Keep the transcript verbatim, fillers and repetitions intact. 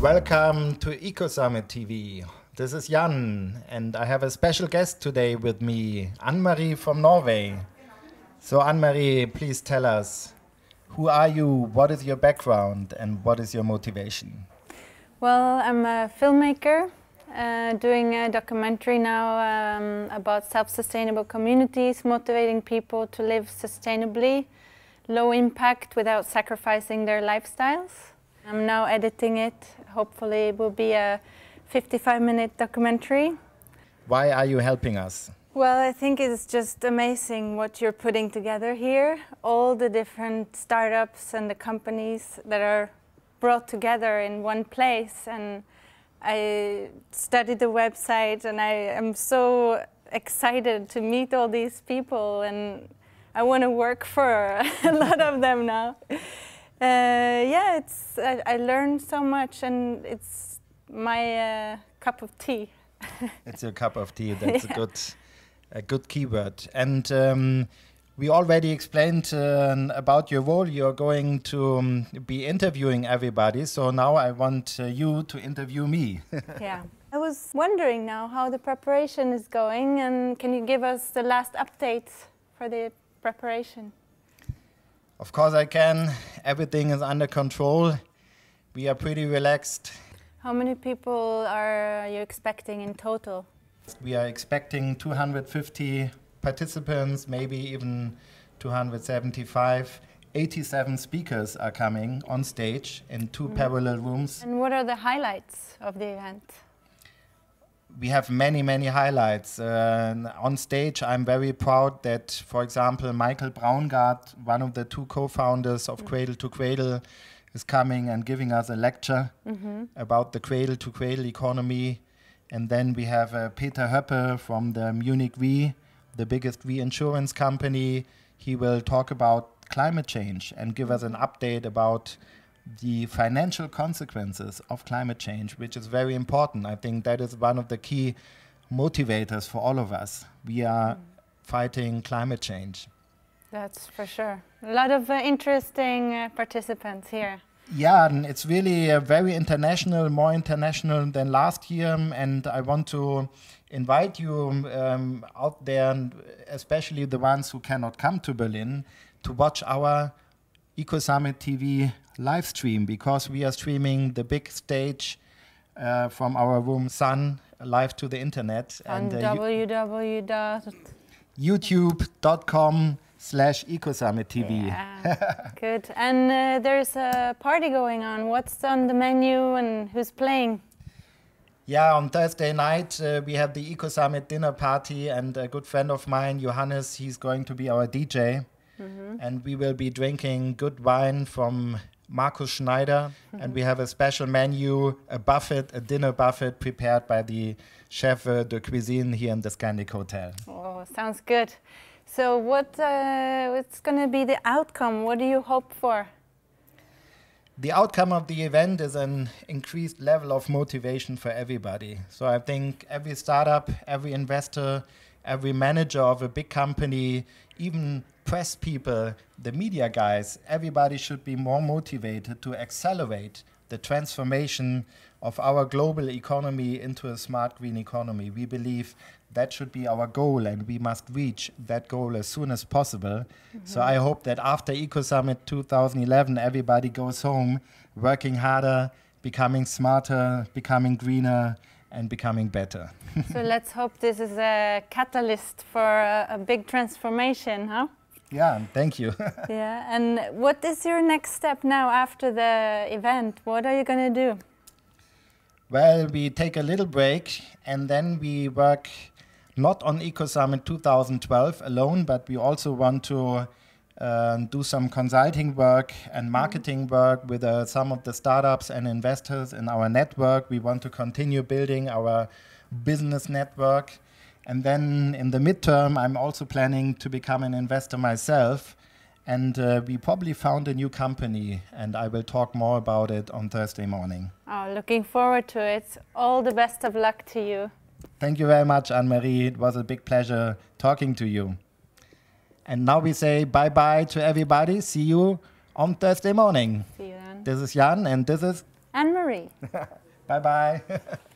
Welcome to EcoSummit T V. This is Jan, and I have a special guest today with me, Anne-Marie from Norway. So Anne-Marie, please tell us, who are you, what is your background, and what is your motivation? Well, I'm a filmmaker, uh, doing a documentary now um, about self-sustainable communities, motivating people to live sustainably, low impact without sacrificing their lifestyles. I'm now editing it. Hopefully it will be a fifty-five minute documentary. Why are you helping us? Well, I think it's just amazing what you're putting together here. All the different startups and the companies that are brought together in one place. And I studied the website and I am so excited to meet all these people. And I want to work for a lot of them now. Uh, yeah, it's, I, I learned so much, and it's my uh, cup of tea. It's your cup of tea, that's yeah. a, good, a good keyword. And um, we already explained uh, about your role. You're going to um, be interviewing everybody, so now I want uh, you to interview me. Yeah, I was wondering now how the preparation is going, and can you give us the last updates for the preparation? Of course I can. Everything is under control. We are pretty relaxed. How many people are you expecting in total? We are expecting two hundred fifty participants, maybe even two hundred seventy-five. eighty-seven speakers are coming on stage in two mm. parallel rooms. And what are the highlights of the event? We have many, many highlights. Uh, on stage, I'm very proud that, for example, Michael Braungart, one of the two co-founders of mm-hmm. Cradle to Cradle, is coming and giving us a lecture mm-hmm. about the Cradle to Cradle economy. And then we have uh, Peter Höppel from the Munich Re, the biggest reinsurance company. He will talk about climate change and give us an update about the financial consequences of climate change, which is very important. I think that is one of the key motivators for all of us. We are mm. fighting climate change. That's for sure. A lot of uh, interesting uh, participants here. Yeah, and it's really uh, very international, more international than last year. And I want to invite you um, out there, and especially the ones who cannot come to Berlin, to watch our EcoSummit T V live stream, because we are streaming the big stage uh, from our room Sun live to the internet. On uh, w w w dot youtube dot com slash EcoSummit T V. Yeah. Good. And uh, there's a party going on. What's on the menu and who's playing? Yeah, on Thursday night uh, we have the EcoSummit dinner party, and a good friend of mine, Johannes, he's going to be our D J. Mm-hmm. And we will be drinking good wine from Marcus Schneider. Mm-hmm. And we have a special menu, a buffet, a dinner buffet prepared by the chef de cuisine here in the Scandic Hotel. Oh, sounds good. So what, uh, what's going to be the outcome? What do you hope for? The outcome of the event is an increased level of motivation for everybody. So I think every startup, every investor, every manager of a big company, even press people, the media guys, everybody should be more motivated to accelerate the transformation of our global economy into a smart green economy. We believe that should be our goal, and we must reach that goal as soon as possible. Mm-hmm. So I hope that after EcoSummit two thousand eleven, everybody goes home working harder, becoming smarter, becoming greener, and becoming better. So let's hope this is a catalyst for a, a big transformation, huh? Yeah, thank you. Yeah, and what is your next step now after the event? What are you going to do? Well, we take a little break, and then we work not on EcoSummit two thousand twelve alone, but we also want to uh, do some consulting work and marketing mm-hmm. work with uh, some of the startups and investors in our network. We want to continue building our business network. And then in the midterm, I'm also planning to become an investor myself. And uh, we probably found a new company, and I will talk more about it on Thursday morning. Oh, looking forward to it. All the best of luck to you. Thank you very much, Anne-Marie. It was a big pleasure talking to you. And now we say bye-bye to everybody. See you on Thursday morning. See you then. This is Jan, and this is Anne-Marie. Anne-Marie. Bye-bye.